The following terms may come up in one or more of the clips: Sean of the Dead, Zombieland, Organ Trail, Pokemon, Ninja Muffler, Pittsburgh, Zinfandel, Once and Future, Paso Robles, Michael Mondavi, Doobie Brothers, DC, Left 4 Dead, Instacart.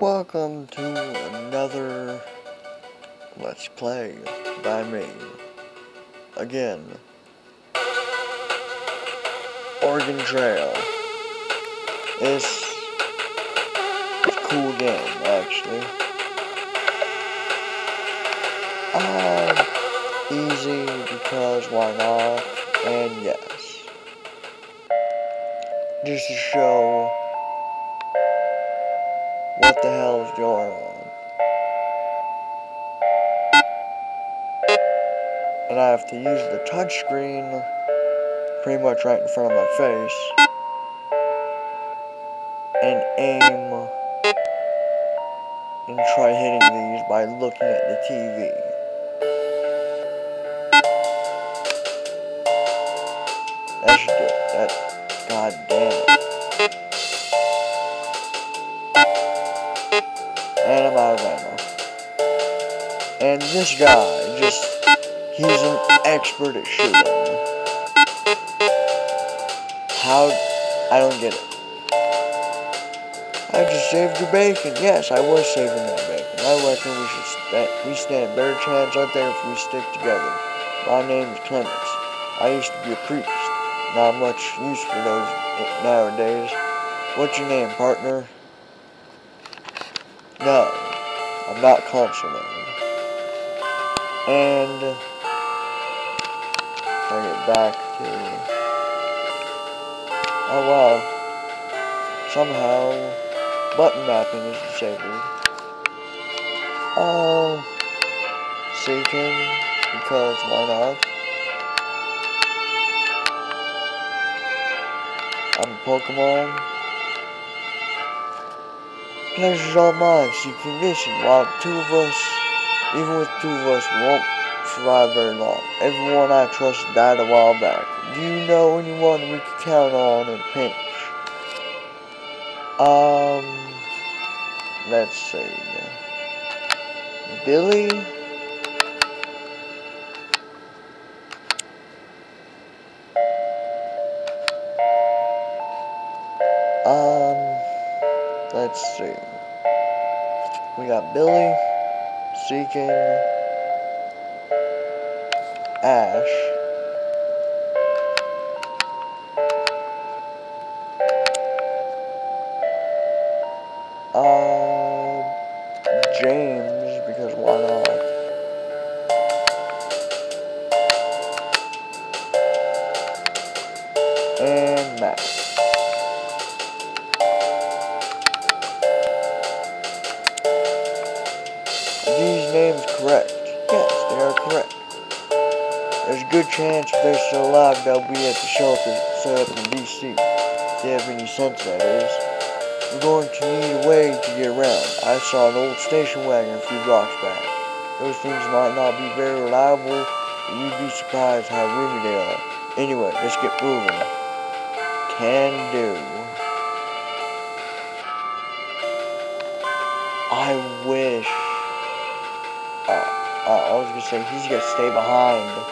Welcome to another Let's Play by me. Again, Organ Trail. It's a cool game, actually. Easy, because why not? And yes. Just to show what the hell is going on. And I have to use the touchscreen pretty much right in front of my face and aim and try hitting these by looking at the TV. That should do it. That, god damn it. And I'm out of ammo. And this guy, he's an expert at shooting. How? I don't get it. I just saved your bacon. Yes, I was saving that bacon. I reckon we stand better chance out there if we stick together. My name is Clemens. I used to be a priest. Not much use for those nowadays. What's your name, partner? No, I'm not consummated. And I get back to. Oh wow! Somehow, button mapping is disabled. Oh, seeking, because why not? I'm a Pokemon. Pleasure's all mine, so you can listen. While even with two of us, won't survive very long. Everyone I trust died a while back. Do you know anyone we can count on in a pinch? Let's see. Billy? Let's see. We got Billy, Seeking, Ash, James, because why not? And Max. Good chance if they're still alive, they'll be at the shelter set up in DC. If they have any sense, that is. We're going to need a way to get around. I saw an old station wagon a few blocks back. Those things might not be very reliable, but you'd be surprised how roomy they are. Anyway, let's get moving. Can do. I wish. I was gonna say, he's gonna stay behind.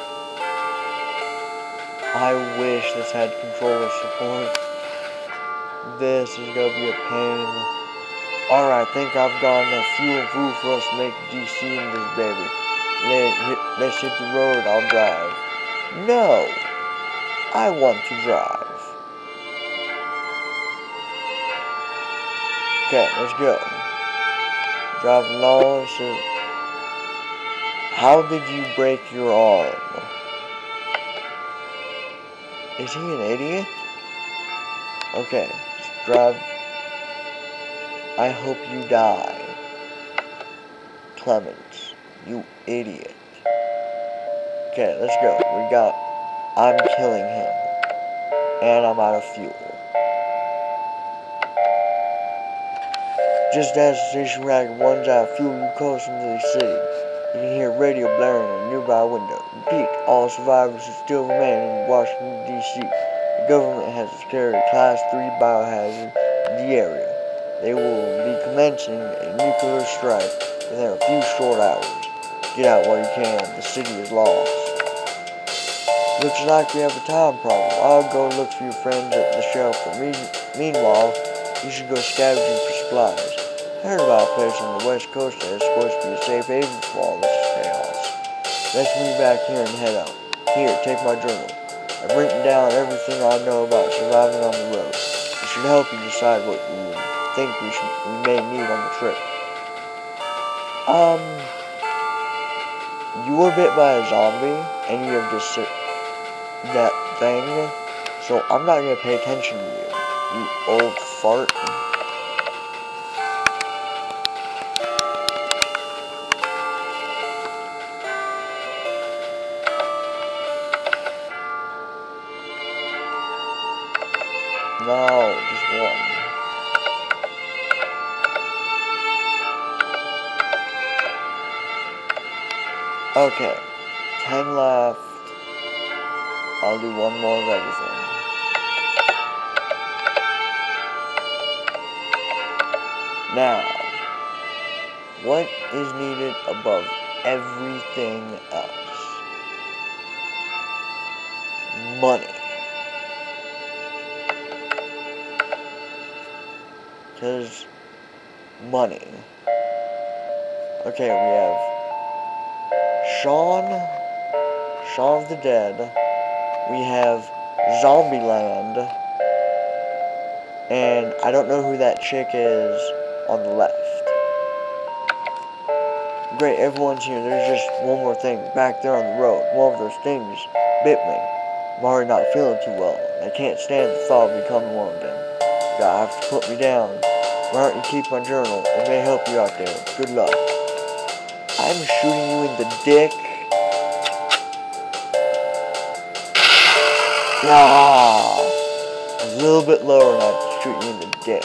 I wish this had controller support. This is gonna be a pain. Alright, I think I've gotten a fuel and food for us to make DC in this baby. Let's hit the road, I'll drive. No! I want to drive. Okay, let's go. Driving along, so how did you break your arm? Is he an idiot? Okay, let's drive. I hope you die. Clemens, you idiot. Okay, let's go. I'm killing him. And I'm out of fuel. Just as the station wagon runs out of fuel, you coast into the city. You can hear radio blaring in a nearby window. Repeat, all survivors who still remain in Washington, D.C. The government has declared a Class 3 biohazard in the area. They will be commencing a nuclear strike within a few short hours. Get out while you can. The city is lost. Looks like we have a time problem. I'll go look for your friends at the shelter. Meanwhile, you should go scavenging for supplies. Heard about a place on the west coast that is supposed to be a safe haven for all this chaos. Let's move back here and head out. Here, take my journal. I've written down everything I know about surviving on the road. It should help you decide what you think we may need on the trip. You were bit by a zombie, and you have just that thing, so I'm not gonna pay attention to you, you old fart. No, just one. Okay, 10 left. I'll do one more of everything. Now, what is needed above everything else? Money. Because money. Okay, we have Sean of the Dead. We have Zombieland. And I don't know who that chick is on the left. Great, everyone's here. There's just one more thing back there on the road. One of those things bit me. I'm already not feeling too well. I can't stand the thought of becoming one of them. God, I have to put me down. Why don't you keep my journal? It may help you out there. Good luck. I'm shooting you in the dick. Ah, a little bit lower and I shoot you in the dick.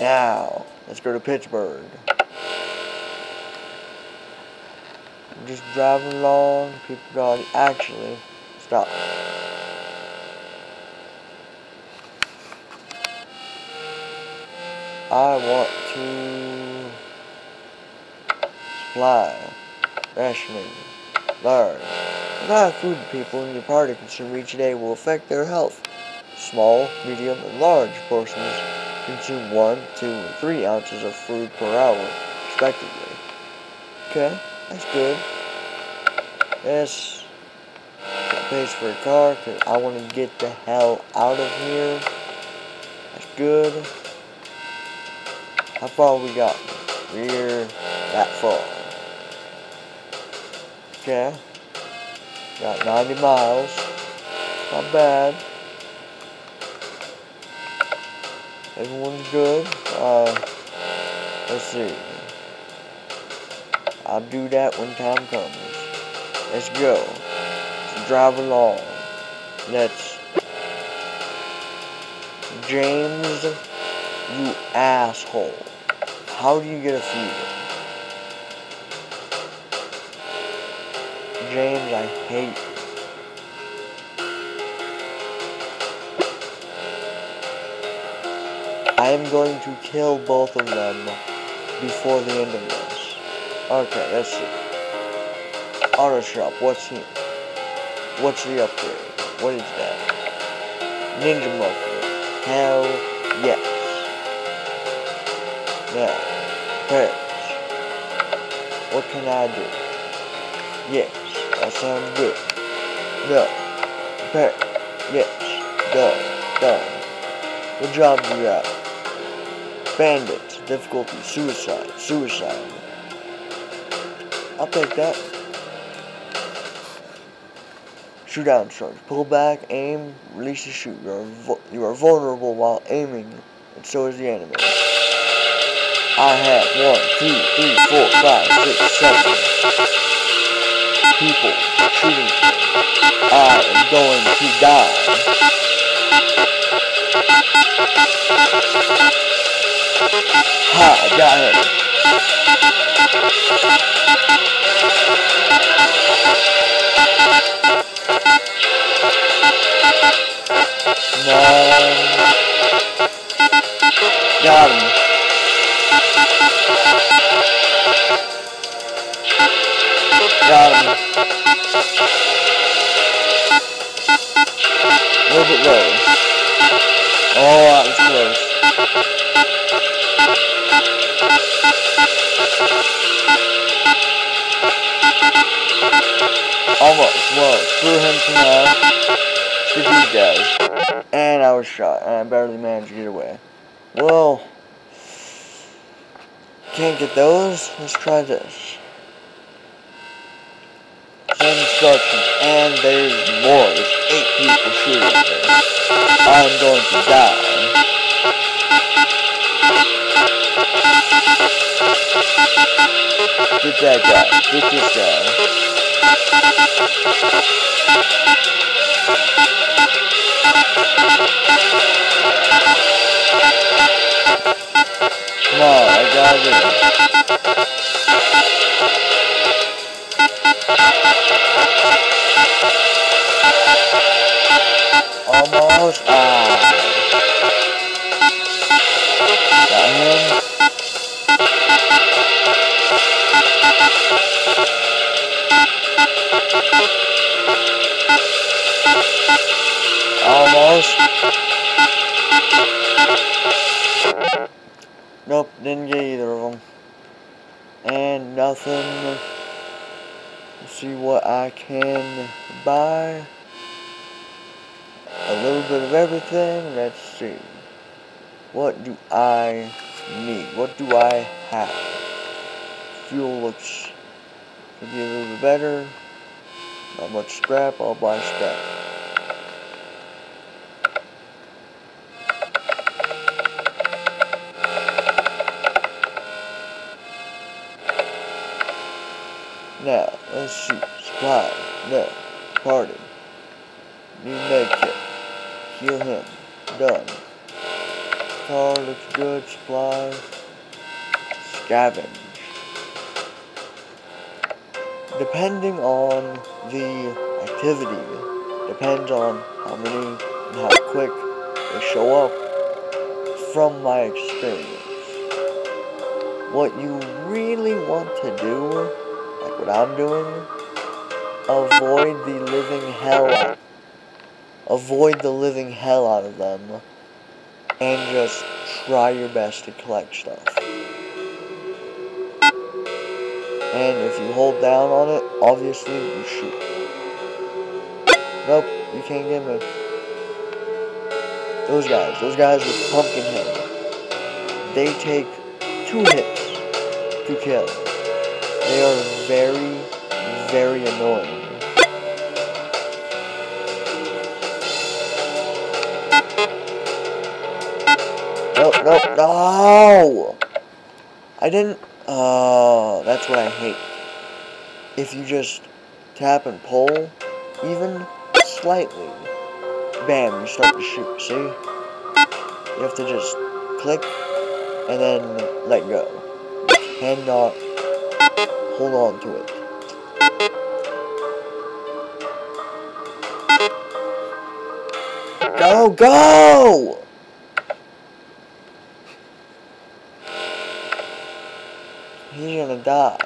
Now, let's go to Pittsburgh. I'm just driving along. People got it. Actually, stop. I want to supply, rationing, learn. The amount of food people in your party consume each day will affect their health. Small, medium, and large portions consume 1, 2, and 3 ounces of food per hour, respectively. Okay, that's good. Yes, that pays for a car, because I want to get the hell out of here. That's good. How far we got? We're that far. Okay. Got 90 miles. Not bad. Everyone's good. Let's see. I'll do that when time comes. Let's go. Let's drive along. Let's... James, you asshole. How do you get a fever? James, I hate you. I am going to kill both of them before the end of this. Okay, let's see. Auto shop, what's here? What's the upgrade? What is that? Ninja Muffler. Hell yeah. Now, prayers. What can I do? Yes, that sounds good. No, prepare. Yes, done. What job do you have? Bandits, difficulty, suicide. I'll take that. Shoot down charge. Pull back, aim, release the shoot. You are vulnerable while aiming, and so is the enemy. I have 1, 2, 3, 4, 5, 6, 7 people shooting me. I am going to die. Ha, I got him. No. Got him. Got him. A little bit low. Oh, that was close. Almost. Whoa. Threw him from the these guys. And I was shot. And I barely managed to get away. Whoa. Can't get those. Let's try this. Same instructions. And there's more. There's 8 people shooting at me. I'm going to die. Get that guy. Get this guy. Come on, I got it. Almost. Got him. Almost. Nope, didn't get either of them. And nothing. Let's see what I can buy. A little bit of everything. Let's see. What do I need? What do I have? Fuel looks could be a little bit better. Not much scrap, I'll buy scrap. Now, let's see. Supply. No. Party. New med kit. Heal him. Done. Car looks good. Supply. Scavenge. Depending on the activity, depends on how many and how quick they show up. From my experience, what you really want to do, like what I'm doing, avoid the living hell out. Avoid the living hell out of them, and just try your best to collect stuff. And if you hold down on it, obviously you shoot. Nope, you can't get me. Those guys with pumpkin head, they take 2 hits to kill. They are very, very annoying. Nope, no! I didn't. Oh, that's what I hate. If you just tap and pull, even slightly, bam, you start to shoot, see? You have to just click, and then let go. You cannot hold on to it. Go, go! He's gonna die.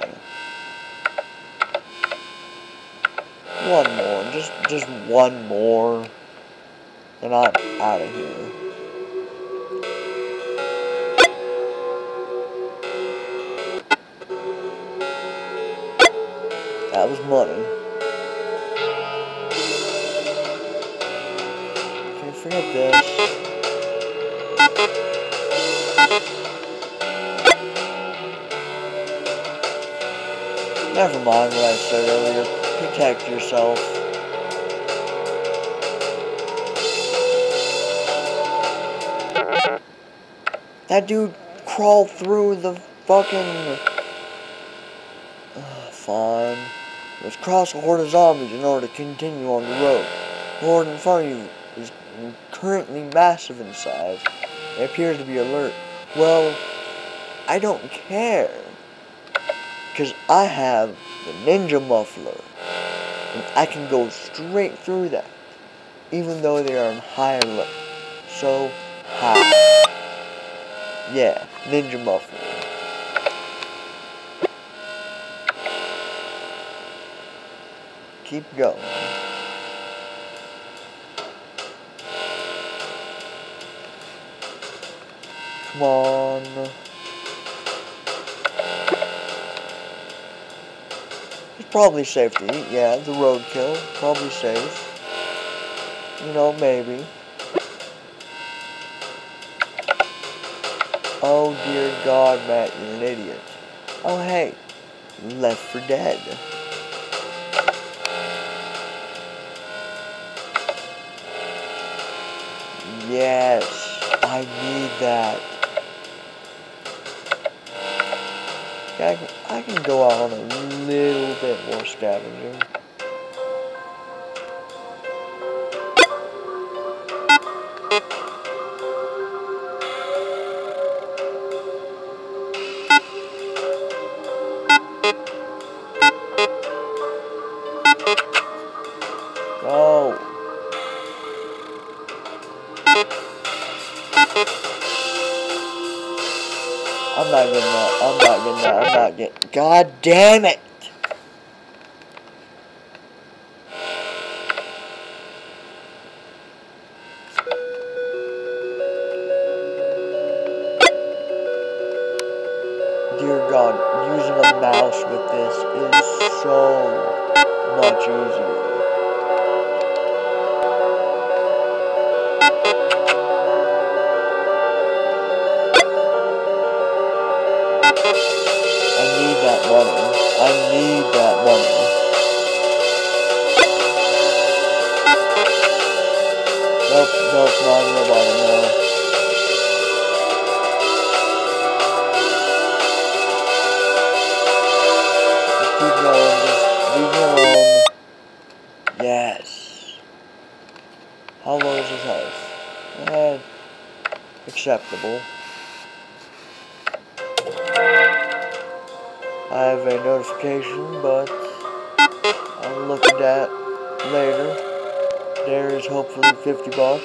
One more. Just one more. And I'm out of here. That was money. Can't forget this. Never mind what I said earlier. Protect yourself. That dude crawled through the fucking... fine. Let's cross a horde of zombies in order to continue on the road. The horde in front of you is currently massive in size. They appear to be alert. Well, I don't care. Because I have the Ninja Muffler, and I can go straight through that, even though they are in high alert. So high. Yeah, Ninja Muffler. Keep going. Pokemon. It's probably safe to eat, yeah, the roadkill, probably safe. You know, maybe. Oh dear God, Matt, you're an idiot. Oh hey, Left 4 Dead. Yes, I need that. Yeah, I can go out on a little bit more scavenging. I'm not getting that. God damn it! Dear God, using a mouse with this is so much easier. Acceptable. I have a notification, but I'll look at that later. There is hopefully 50 bucks.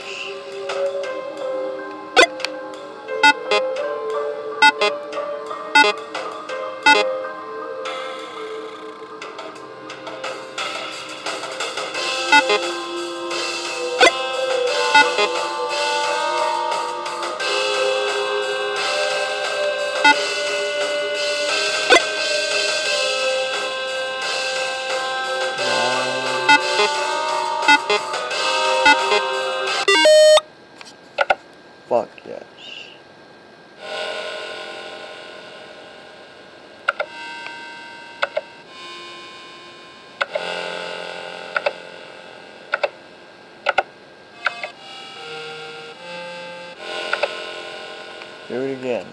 Do it again.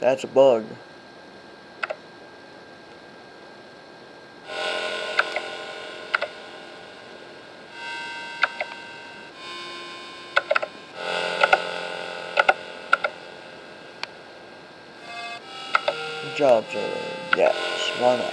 That's a bug. Good job, Jordan. Yes, why not?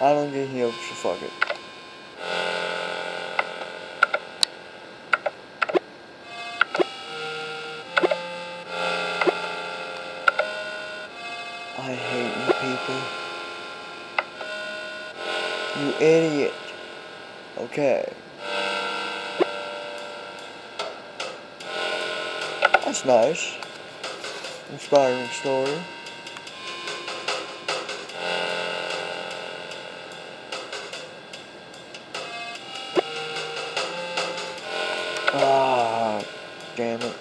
I don't get healed, so fuck it. I hate you people. You idiot. Okay. That's nice. Inspiring story. Ah, damn it.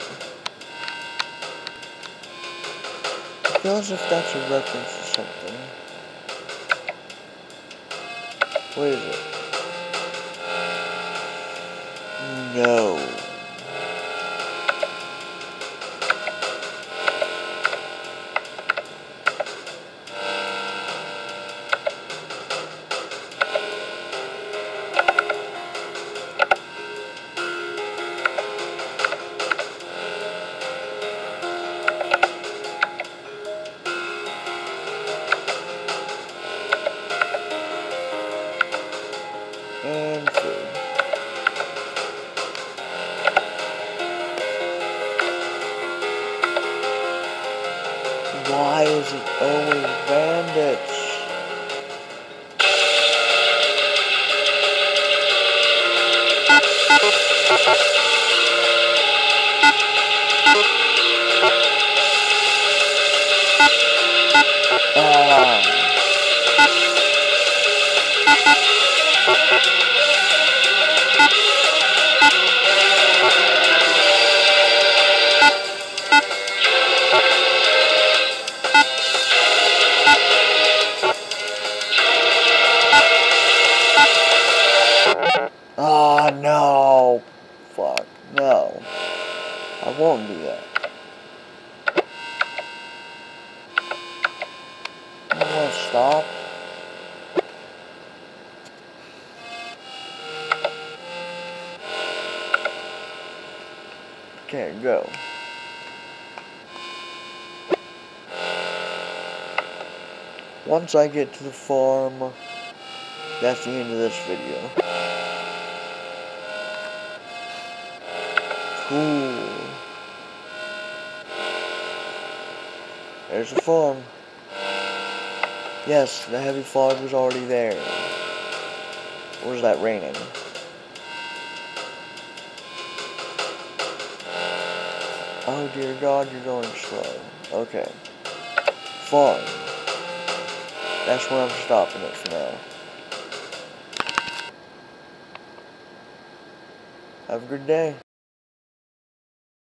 I feel as if that's a reference to something. What is it? No. Why is it always bandits? Won't do that. I'm gonna stop. Can't go. Once I get to the farm, that's the end of this video. Cool. There's the farm. Yes, the heavy fog was already there. Or is that raining? Oh dear God, you're going slow. Okay. Farm. That's where I'm stopping it for now. Have a good day.